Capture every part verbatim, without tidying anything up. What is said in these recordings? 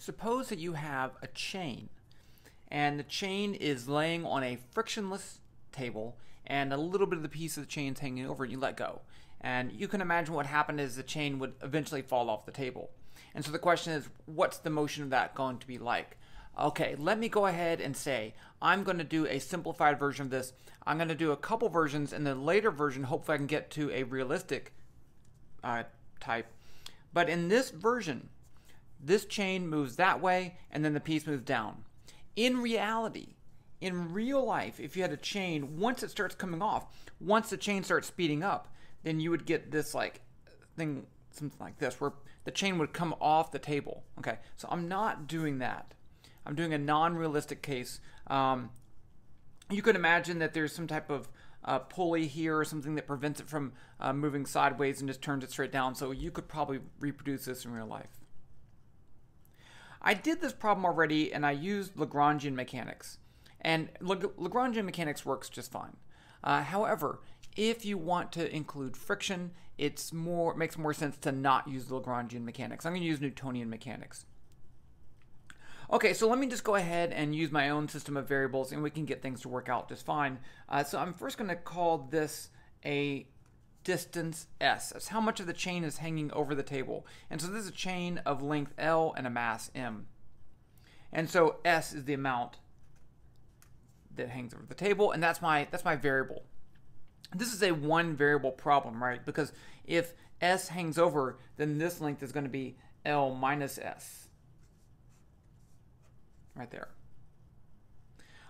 Suppose that you have a chain, and the chain is laying on a frictionless table, and a little bit of the piece of the chain is hanging over, and you let go. And you can imagine what happened is the chain would eventually fall off the table. And so the question is, what's the motion of that going to be like? Okay, let me go ahead and say, I'm going to do a simplified version of this. I'm going to do a couple versions, and the later version, hopefully I can get to a realistic uh, type. But in this version, this chain moves that way, and then the piece moves down. In reality, in real life, if you had a chain, once it starts coming off, once the chain starts speeding up, then you would get this like thing, something like this, where the chain would come off the table. Okay, so I'm not doing that. I'm doing a non-realistic case. Um, you could imagine that there's some type of uh, pulley here or something that prevents it from uh, moving sideways and just turns it straight down. So you could probably reproduce this in real life. I did this problem already, and I used Lagrangian mechanics. And Lagrangian mechanics works just fine. Uh, however, if you want to include friction, it's more, it makes more sense to not use Lagrangian mechanics. I'm going to use Newtonian mechanics. Okay, so let me just go ahead and use my own system of variables, and we can get things to work out just fine. Uh, so I'm first going to call this a distance S. That's how much of the chain is hanging over the table. And so this is a chain of length L and a mass M. And so S is the amount that hangs over the table, and that's my, that's my variable. This is a one variable problem, right? Because if S hangs over, then this length is going to be L minus S. Right there.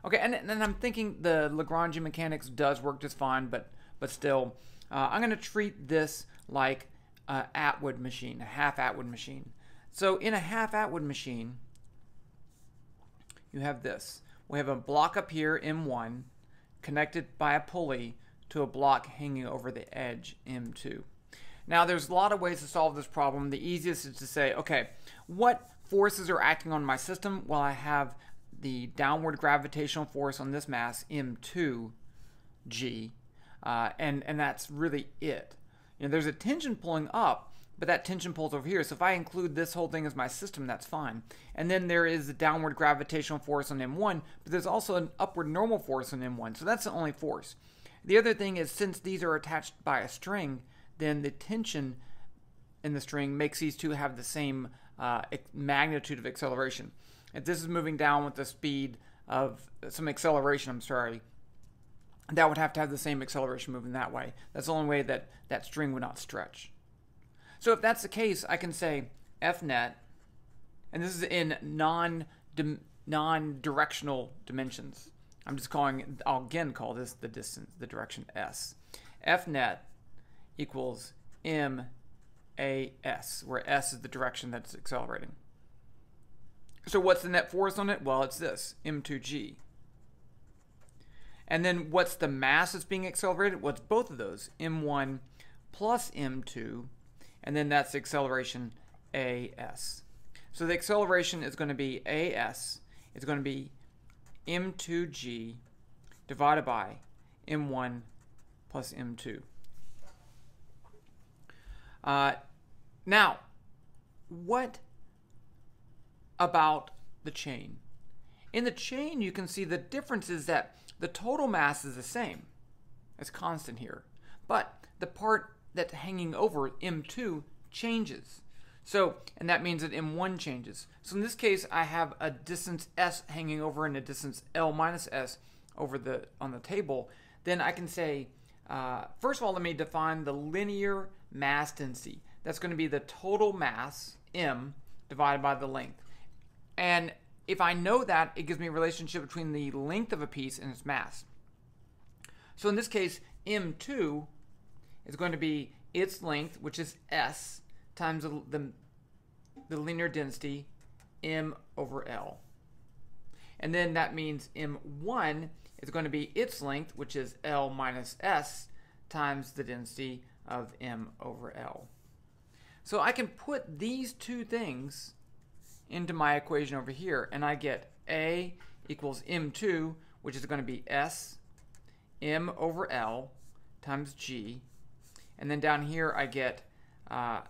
Okay, and then I'm thinking the Lagrangian mechanics does work just fine, but but still, uh, I'm going to treat this like an Atwood machine, a half Atwood machine. So in a half Atwood machine, you have this. We have a block up here, M one, connected by a pulley to a block hanging over the edge, M two. Now there's a lot of ways to solve this problem. The easiest is to say, okay, what forces are acting on my system? Well, I have the downward gravitational force on this mass, M two G, uh, and, and that's really it. You know, there's a tension pulling up, but that tension pulls over here. So if I include this whole thing as my system, that's fine. And then there is the downward gravitational force on M one, but there's also an upward normal force on M one. So that's the only force. The other thing is, since these are attached by a string, then the tension in the string makes these two have the same uh, magnitude of acceleration. If this is moving down with the speed of some acceleration, I'm sorry, that would have to have the same acceleration moving that way. That's the only way that that string would not stretch. So if that's the case, I can say F net, and this is in non, non-directional dimensions. I'm just calling, I'll again call this the distance, the direction S. F net equals M A S, where S is the direction that's accelerating. So what's the net force on it? Well, it's this, M two G. And then what's the mass that's being accelerated? What's both of those? M one plus M two, and then that's the acceleration A S. So the acceleration is going to be A S. It's going to be M two G divided by M one plus M two. Uh, now, what about the chain? In the chain, you can see the difference is that the total mass is the same. It's constant here. But the part that's hanging over, M two, changes. So, and that means that M one changes. So in this case, I have a distance S hanging over and a distance L minus S over the, on the table. Then I can say, uh, first of all, let me define the linear mass density. That's going to be the total mass, M, divided by the length. And if I know that, it gives me a relationship between the length of a piece and its mass. So in this case, M two is going to be its length, which is S, times the, the, the linear density, M over L. And then that means M one is going to be its length, which is L minus S, times the density of M over L. So I can put these two things into my equation over here, and I get A equals M two, which is going to be S, M over L, times G. And then down here I get uh,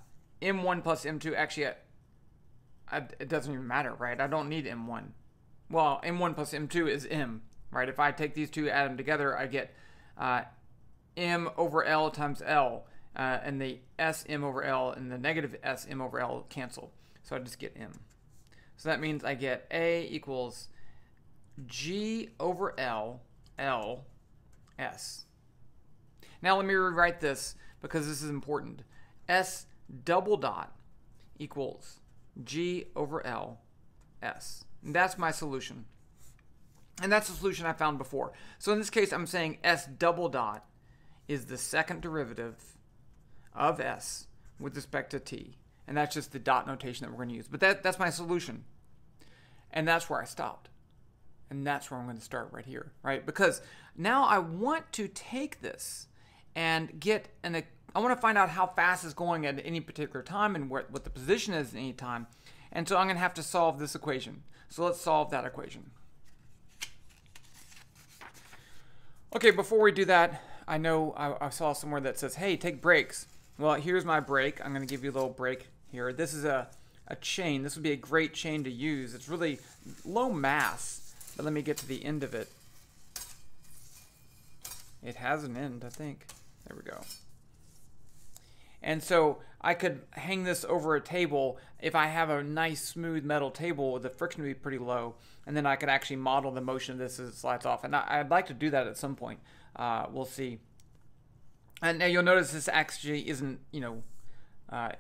M one plus M two. Actually, I, I, it doesn't even matter, right? I don't need M one. Well, M one plus M two is M, right? If I take these two, add them together, I get uh, M over L times L, uh, and the S M over L and the negative S M over L cancel. So I just get M. So that means I get A equals G over L, L, S. Now let me rewrite this because this is important. S double dot equals G over L, S. And that's my solution. And that's the solution I found before. So in this case, I'm saying S double dot is the second derivative of S with respect to t. And that's just the dot notation that we're going to use. But that, that's my solution. And that's where I stopped. And that's where I'm going to start right here, right? Because now I want to take this and get an, I want to find out how fast it's going at any particular time and what, what the position is at any time. And so I'm going to have to solve this equation. So let's solve that equation. Okay, before we do that, I know I, I saw somewhere that says, hey, take breaks. Well, here's my break. I'm going to give you a little break here. This is a, a chain. This would be a great chain to use. It's really low mass, but let me get to the end of it. It has an end, I think. There we go. And so I could hang this over a table. If I have a nice smooth metal table, the friction would be pretty low, and then I could actually model the motion of this as it slides off. And I'd like to do that at some point. Uh, we'll see. And now you'll notice this actually isn't, you know, uh,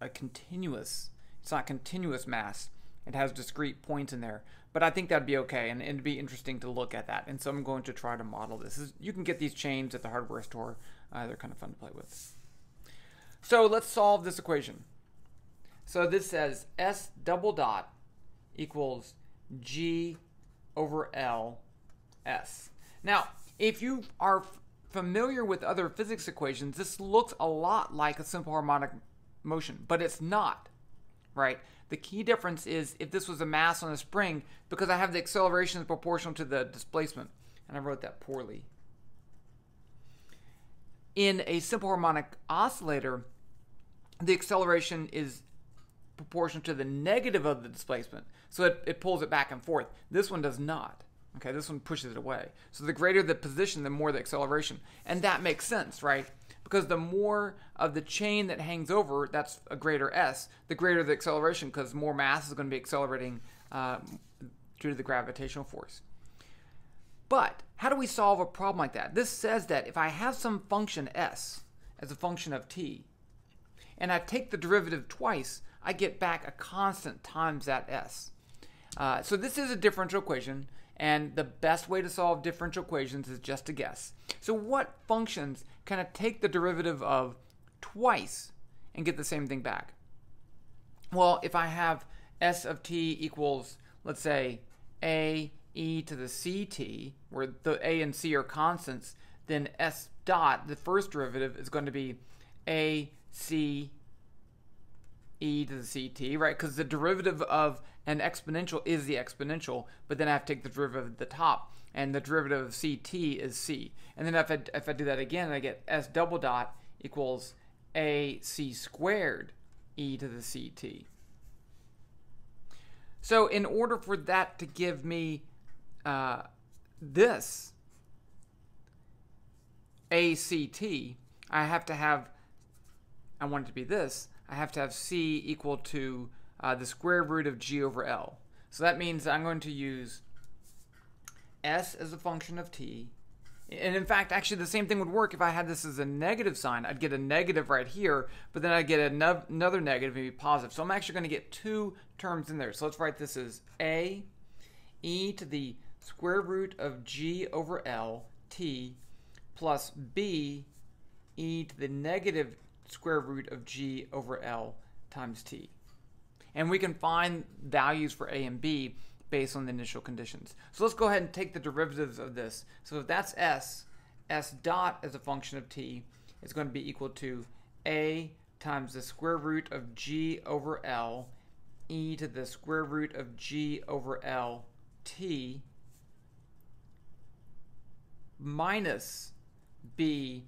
a continuous. It's not continuous mass. It has discrete points in there. But I think that'd be okay, and it'd be interesting to look at that. And so I'm going to try to model this. You can get these chains at the hardware store. Uh, they're kind of fun to play with. So let's solve this equation. So this says S double dot equals G over L S. Now, if you are familiar with other physics equations, this looks a lot like a simple harmonic motion, but it's not, right? The key difference is if this was a mass on a spring, because I have the acceleration proportional to the displacement, and I wrote that poorly. In a simple harmonic oscillator, the acceleration is proportional to the negative of the displacement, so it, it pulls it back and forth. This one does not. Okay, this one pushes it away. So the greater the position, the more the acceleration. And that makes sense, right? Because the more of the chain that hangs over, that's a greater S, the greater the acceleration, because more mass is going to be accelerating uh, due to the gravitational force. But how do we solve a problem like that? This says that if I have some function S as a function of t, and I take the derivative twice, I get back a constant times that S. Uh, so this is a differential equation. And the best way to solve differential equations is just to guess. So what functions can I take the derivative of twice and get the same thing back? Well, if I have S of t equals, let's say, a e to the ct, where the a and c are constants, then S dot, the first derivative, is going to be a c e to the ct, right? Because the derivative of an exponential is the exponential, but then I have to take the derivative at the top, and the derivative of ct is c. And then if I, if I do that again, I get S double dot equals a c squared e to the ct. So in order for that to give me uh, this act, I have to have, I want it to be this, I have to have c equal to Uh, the square root of G over L. So that means I'm going to use S as a function of t. And in fact, actually the same thing would work if I had this as a negative sign. I'd get a negative right here, but then I'd get another negative and be positive. So I'm actually going to get two terms in there. So let's write this as A e to the square root of G over L t plus B e to the negative square root of G over L times t. And we can find values for a and b based on the initial conditions. So let's go ahead and take the derivatives of this. So if that's s, s dot as a function of t is going to be equal to a times the square root of g over l e to the square root of g over l t minus b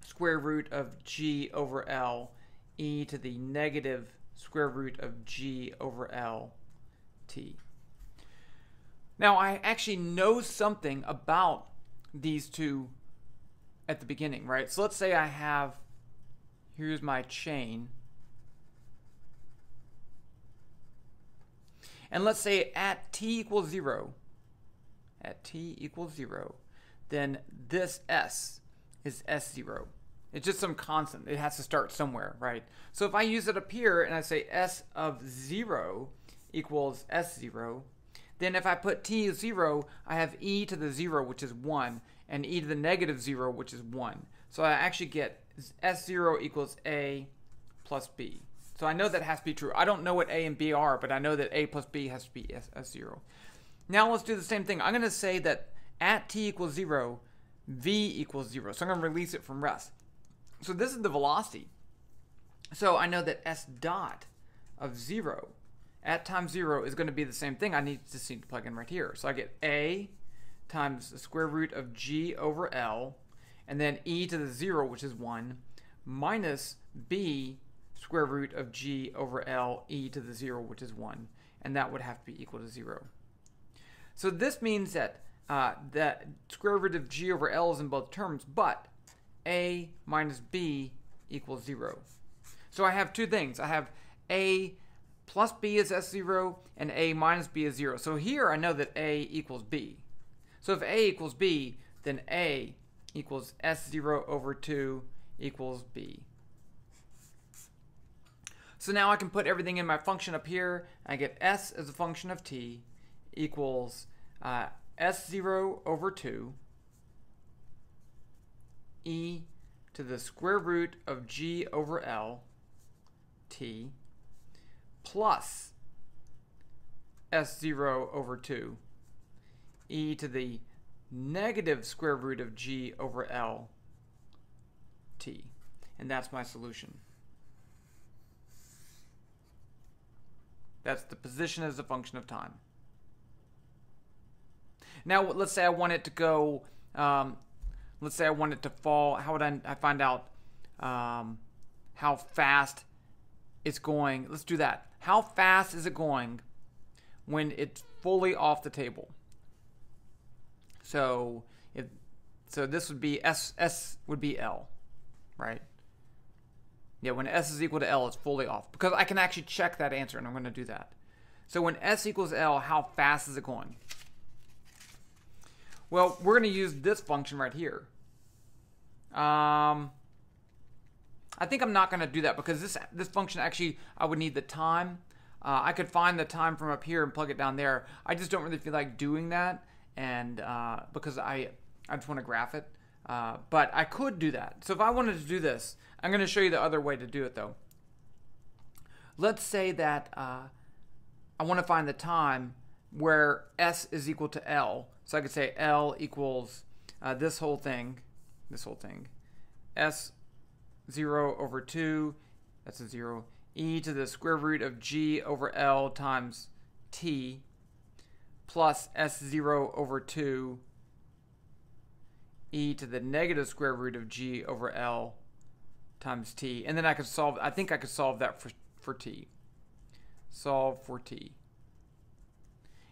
square root of g over l e to the negative square root of g over L t. Now I actually know something about these two at the beginning, right? So let's say I have, here's my chain. And let's say at t equals zero, at t equals zero, then this s is s zero. It's just some constant. It has to start somewhere, right? So if I use it up here and I say s of zero equals s zero, then if I put t is zero, I have e to the zero, which is one, and e to the negative zero, which is one. So I actually get s zero equals a plus b. So I know that has to be true. I don't know what a and b are, but I know that a plus b has to be s zero. Now let's do the same thing. I'm going to say that at t equals zero, v equals zero. So I'm going to release it from rest. So this is the velocity. So I know that s dot of zero at time zero is going to be the same thing. I need to just need to plug in right here. So I get a times the square root of g over L, and then e to the zero, which is one, minus b square root of g over L e to the zero, which is one, and that would have to be equal to zero. So this means that uh, that square root of g over L is in both terms, but a minus b equals zero. So I have two things. I have a plus b is s zero and a minus b is zero. So here I know that a equals b. So if a equals b, then a equals s zero over two equals b. So now I can put everything in my function up here. I get s as a function of t equals uh, s zero over two e to the square root of g over L t plus s zero over two e to the negative square root of g over L t. And that's my solution. That's the position as a function of time. Now let's say I want it to go, um, let's say I want it to fall. How would I, I find out um, how fast it's going? Let's do that. How fast is it going when it's fully off the table? So if, so this would be S, S would be L, right? Yeah, when S is equal to L, it's fully off. Because I can actually check that answer, and I'm going to do that. So when S equals L, how fast is it going? Well, we're going to use this function right here. Um, I think I'm not going to do that because this this function actually, I would need the time. Uh, I could find the time from up here and plug it down there. I just don't really feel like doing that, and uh, because I, I just want to graph it. Uh, but I could do that. So if I wanted to do this, I'm going to show you the other way to do it though. Let's say that uh, I want to find the time where S is equal to L. So I could say L equals uh, this whole thing, this whole thing, S zero over two, that's a zero, e to the square root of g over L times t plus S zero over two e to the negative square root of g over L times t. And then I could solve, I think I could solve that for, for t. Solve for t.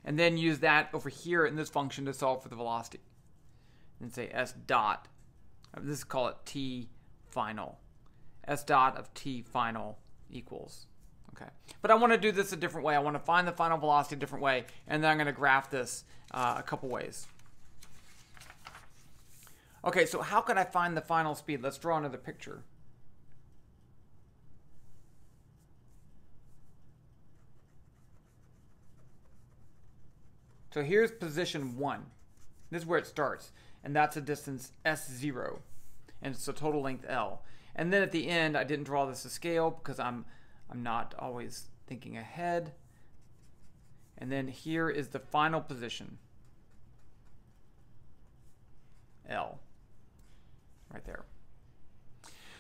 And then use that over here in this function to solve for the velocity. And say s dot, this is call it t final. S dot of t final equals, okay. But I want to do this a different way. I want to find the final velocity a different way. And then I'm going to graph this uh, a couple ways. Okay, so how could I find the final speed? Let's draw another picture. So here's position one. This is where it starts, and that's a distance s zero, and it's a total length L. And then at the end, I didn't draw this to scale because I'm I'm not always thinking ahead. And then here is the final position, L, right there.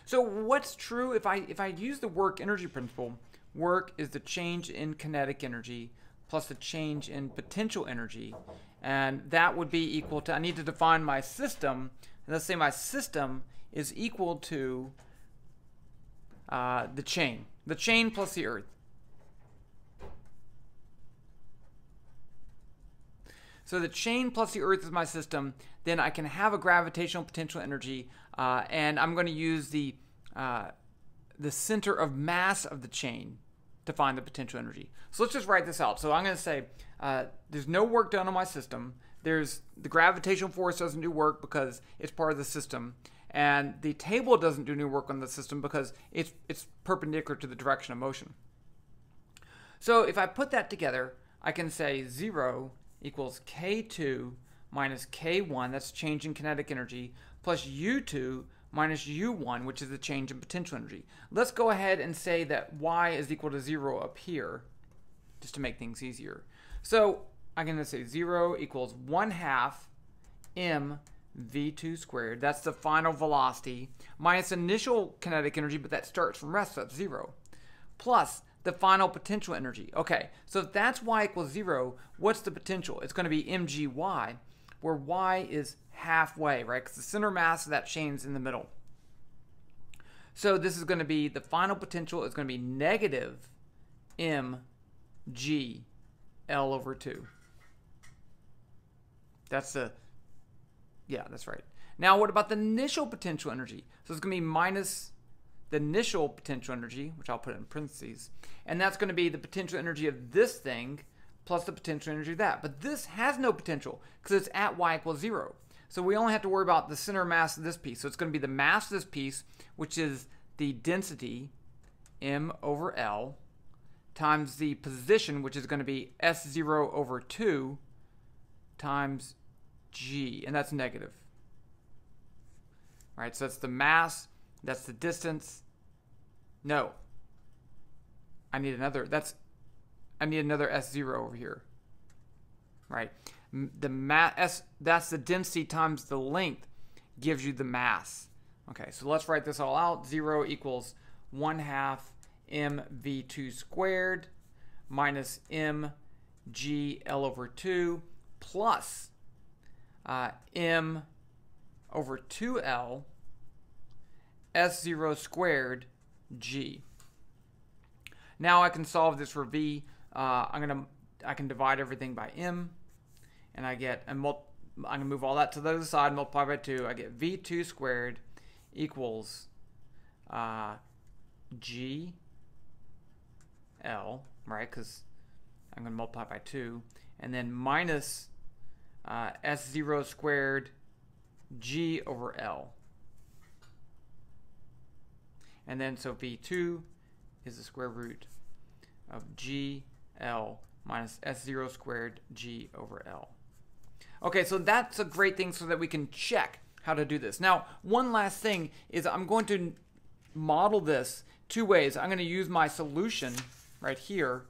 So what's true if I if I use the work energy principle? Work is the change in kinetic energy plus the change in potential energy, and that would be equal to, I need to define my system, and let's say my system is equal to uh, the chain, the chain plus the earth. So the chain plus the Earth is my system. Then I can have a gravitational potential energy, uh, and I'm going to use the uh, the center of mass of the chain to find the potential energy. So let's just write this out. So I'm going to say uh, there's no work done on my system. There's the gravitational force doesn't do work because it's part of the system, and the table doesn't do new work on the system because it's it's perpendicular to the direction of motion. So if I put that together, I can say zero equals K two minus K one, that's change in kinetic energy, plus U two minus U one, which is the change in potential energy. Let's go ahead and say that Y is equal to zero up here, just to make things easier. So I'm going to say zero equals one half M V two squared, that's the final velocity, minus initial kinetic energy, but that starts from rest, so that's zero, plus the final potential energy. Okay, so if that's Y equals zero, what's the potential? It's going to be M G Y, where Y is halfway, right? Because the center mass of that chain's in the middle. So this is going to be, the final potential is going to be negative M G L over two. That's the, yeah, that's right. Now what about the initial potential energy? So it's going to be minus the initial potential energy, which I'll put in parentheses, and that's going to be the potential energy of this thing plus the potential energy of that. But this has no potential because it's at Y equals zero. So we only have to worry about the center mass of this piece. So it's going to be the mass of this piece, which is the density, M over L, times the position, which is going to be S zero over two, times G, and that's negative. All right, so that's the mass. That's the distance. No. I need another. That's. I need another S zero over here. Right. The mass. S. That's the density times the length, gives you the mass. Okay. So let's write this all out. Zero equals one half M V two squared minus M G L over two plus uh, M over two L. S zero squared G. Now I can solve this for V. Uh, I'm gonna I can divide everything by M, and I get and multi, I'm gonna move all that to the other side, multiply by two. I get V two squared equals uh, G L, right? Because I'm gonna multiply by two, and then minus uh, S zero squared G over L. And then so V two is the square root of G L minus S zero squared G over L. Okay, so that's a great thing so that we can check how to do this. Now, one last thing is I'm going to model this two ways. I'm going to use my solution right here,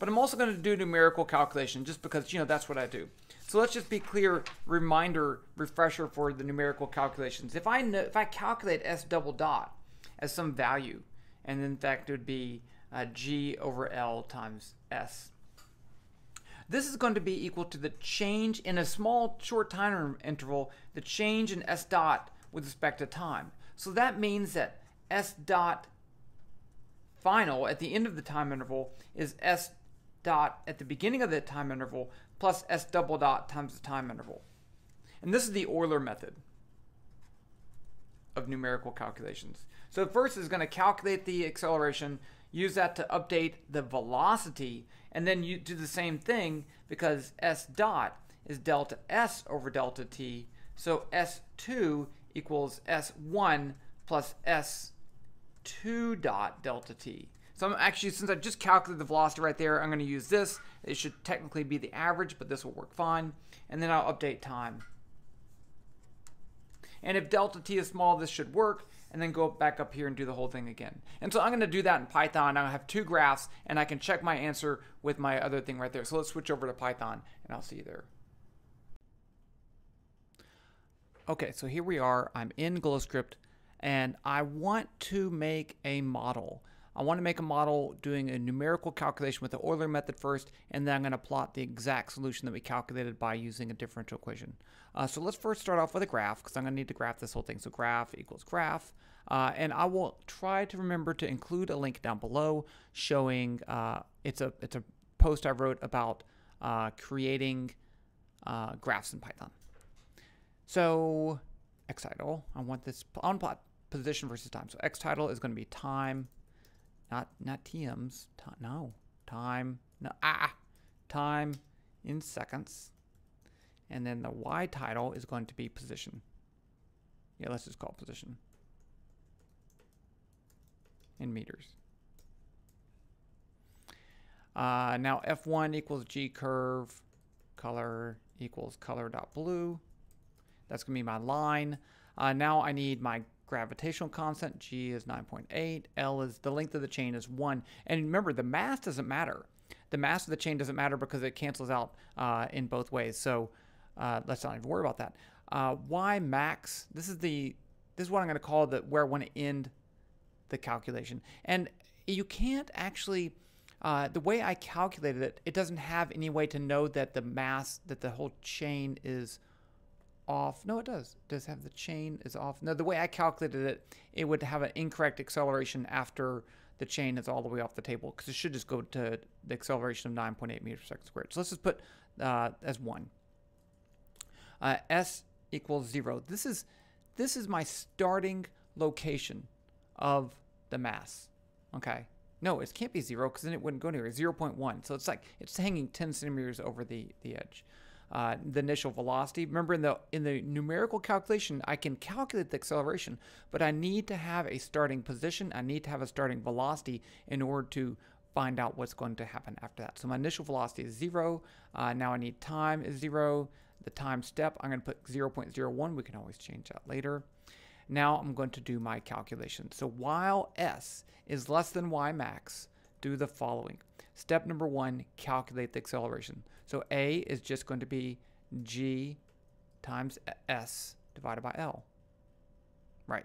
but I'm also going to do numerical calculation just because, you know, that's what I do. So let's just be clear, reminder, refresher for the numerical calculations. If I know, if I calculate S double dot as some value, and in fact it would be uh, G over L times S. This is going to be equal to the change in a small short time interval, the change in S dot with respect to time. So that means that S dot final at the end of the time interval is S dot at the beginning of the time interval plus S double dot times the time interval. And this is the Euler method of numerical calculations. So first is going to calculate the acceleration, use that to update the velocity, and then you do the same thing because S dot is delta S over delta T. So S two equals S one plus S two dot delta T. So I'm actually, since I just calculated the velocity right there, I'm going to use this. It should technically be the average, but this will work fine. And then I'll update time. And if delta t is small, this should work. And then go back up here and do the whole thing again. And so I'm going to do that in Python. I'll have two graphs, and I can check my answer with my other thing right there. So let's switch over to Python, and I'll see you there. Okay, so here we are. I'm in GlowScript, and I want to make a model. I want to make a model doing a numerical calculation with the Euler method first, and then I'm going to plot the exact solution that we calculated by using a differential equation. Uh, so let's first start off with a graph, because I'm going to need to graph this whole thing. So graph equals graph, uh, and I will try to remember to include a link down below showing, uh, it's a it's a post I wrote about uh, creating uh, graphs in Python. So xtitle, I want this on plot position versus time. So xtitle is going to be time, not not tms, time, no time, no ah, time in seconds, and then the y title is going to be position. Yeah, let's just call it position in meters. Uh, now f one equals g curve, color equals color dot blue. That's gonna be my line. Uh, now I need my gravitational constant. G is nine point eight. L is the length of the chain is one. And remember, the mass doesn't matter. The mass of the chain doesn't matter because it cancels out uh, in both ways. So uh, let's not even worry about that. Uh, y max. This is the this is what I'm gonna call the where I want to end the calculation. And you can't actually. Uh, the way I calculated it, it doesn't have any way to know that the mass that the whole chain is off. No, it does. It does have the chain is off. No, the way I calculated it, it would have an incorrect acceleration after the chain is all the way off the table, because it should just go to the acceleration of nine point eight meters per second squared. So let's just put uh, as one. Uh, S equals zero. This is this is my starting location of the mass. Okay. No, it can't be zero because then it wouldn't go anywhere. zero point one. So it's like it's hanging ten centimeters over the the edge. Uh, the initial velocity. Remember, in the in the numerical calculation, I can calculate the acceleration, but I need to have a starting position. I need to have a starting velocity in order to find out what's going to happen after that. So my initial velocity is zero. Uh, now I need time is zero. The time step, I'm going to put zero point zero one. We can always change that later. Now I'm going to do my calculation. So while S is less than Y max, do the following. Step number one, calculate the acceleration. So A is just going to be G times S divided by L. Right.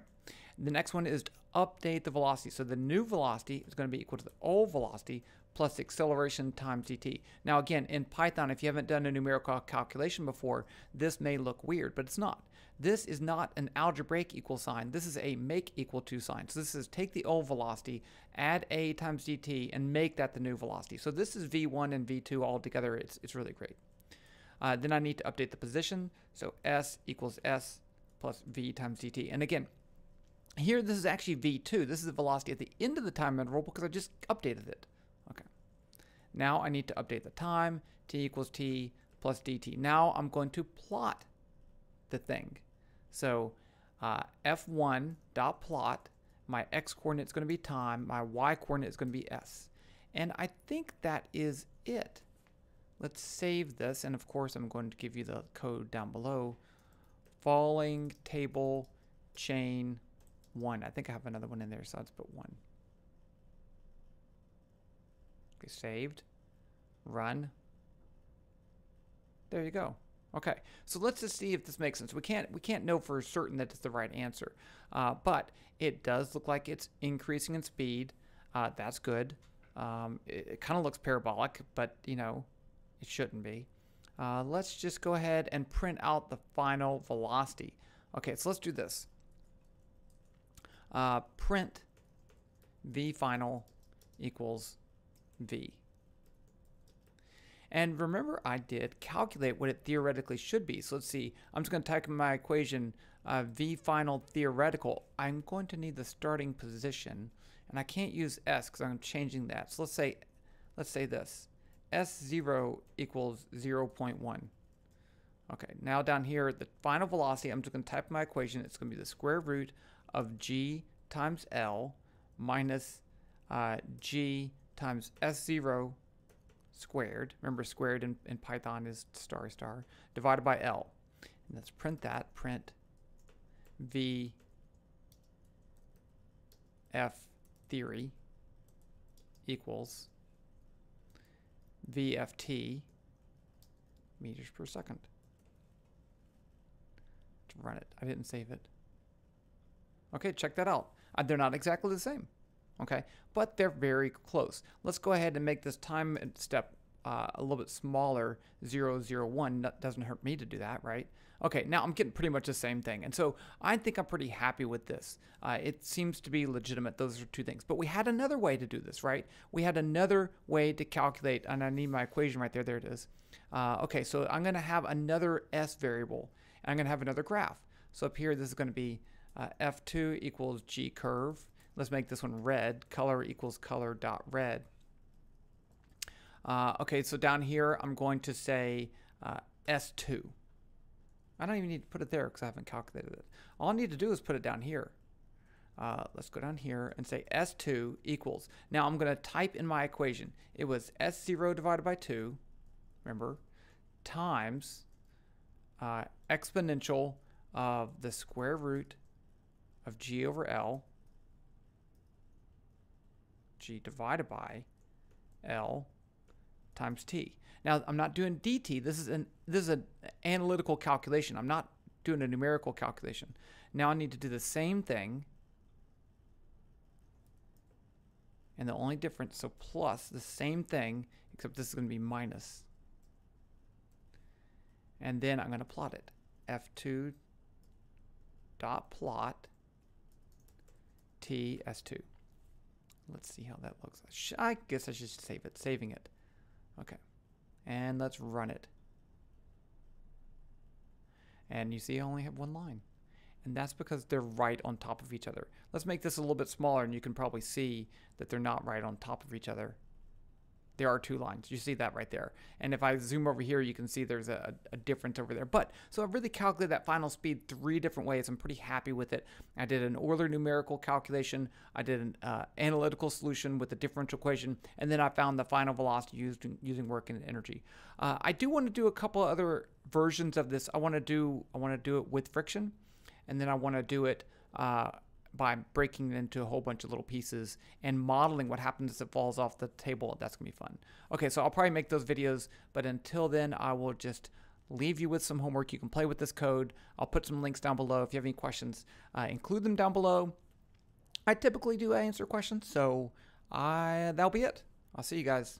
The next one is to update the velocity. So the new velocity is going to be equal to the old velocity plus the acceleration times dt. Now again, in Python, if you haven't done a numerical calculation before, this may look weird, but it's not. This is not an algebraic equal sign. This is a make equal to sign. So this is take the old velocity, add a times dt, and make that the new velocity. So this is v one and v two all together. It's, it's really great. Uh, then I need to update the position. So s equals s plus v times dt. And again, here this is actually v two. This is the velocity at the end of the time interval because I just updated it. Okay. Now I need to update the time. T equals t plus dt. Now I'm going to plot the thing. So uh, f one dot plot, my x coordinate is going to be time, my y coordinate is going to be s. And I think that is it. Let's save this, and of course I'm going to give you the code down below. Falling table chain one. I think I have another one in there, so let's put one. Okay, saved. Run. There you go. Okay, so let's just see if this makes sense. We can't we can't know for certain that it's the right answer, uh, but it does look like it's increasing in speed. Uh, that's good. Um, it it kind of looks parabolic, but you know, it shouldn't be. Uh, let's just go ahead and print out the final velocity. Okay, so let's do this. Uh, print v final equals v. And remember, I did calculate what it theoretically should be. So let's see. I'm just going to type in my equation, uh, v final theoretical. I'm going to need the starting position, and I can't use s because I'm changing that. So let's say, let's say this: s zero equals zero point one. Okay. Now down here, the final velocity. I'm just going to type in my equation. It's going to be the square root of g times l minus uh, g times s zero. Squared, remember squared in, in Python is star star, divided by L. And let's print that, print V F theory equals V F T meters per second. Let's run it, I didn't save it. Okay, check that out. Uh, they're not exactly the same. Okay, but they're very close. Let's go ahead and make this time step uh, a little bit smaller, zero, zero, one. That doesn't hurt me to do that, right? Okay, now I'm getting pretty much the same thing. And so I think I'm pretty happy with this. Uh, it seems to be legitimate. Those are two things. But we had another way to do this, right? We had another way to calculate, and I need my equation right there. There it is. Uh, okay, so I'm going to have another S variable, and I'm going to have another graph. So up here, this is going to be uh, F two equals G curve. Let's make this one red. Color equals color dot red. Uh, okay, so down here, I'm going to say uh, S two. I don't even need to put it there because I haven't calculated it. All I need to do is put it down here. Uh, let's go down here and say S two equals. Now I'm going to type in my equation. It was S zero divided by two, remember, times uh, exponential of the square root of G over L, G divided by L, times T. Now I'm not doing D T. This is an this is an analytical calculation. I'm not doing a numerical calculation. Now I need to do the same thing. And the only difference, so plus the same thing, except this is going to be minus. And then I'm going to plot it. F two dot plot T S two. Let's see how that looks. I guess I should save it. Saving it. Okay, and let's run it. And you see I only have one line. And that's because they're right on top of each other. Let's make this a little bit smaller, and you can probably see that they're not right on top of each other. There are two lines. You see that right there. And if I zoom over here, you can see there's a, a difference over there. But so I really calculated that final speed three different ways. I'm pretty happy with it. I did an Euler numerical calculation. I did an uh, analytical solution with the differential equation. And then I found the final velocity used in, using work and energy. Uh, I do want to do a couple other versions of this. I want to do I want to do it with friction. And then I want to do it uh, by breaking it into a whole bunch of little pieces and modeling what happens as it falls off the table. That's going to be fun. Okay, so I'll probably make those videos, but until then, I will just leave you with some homework. You can play with this code. I'll put some links down below. If you have any questions, uh, include them down below. I typically do answer questions, so I, that'll be it. I'll see you guys.